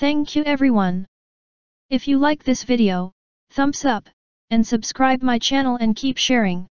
Thank you everyone. If you like this video, thumbs up, and subscribe my channel and keep sharing.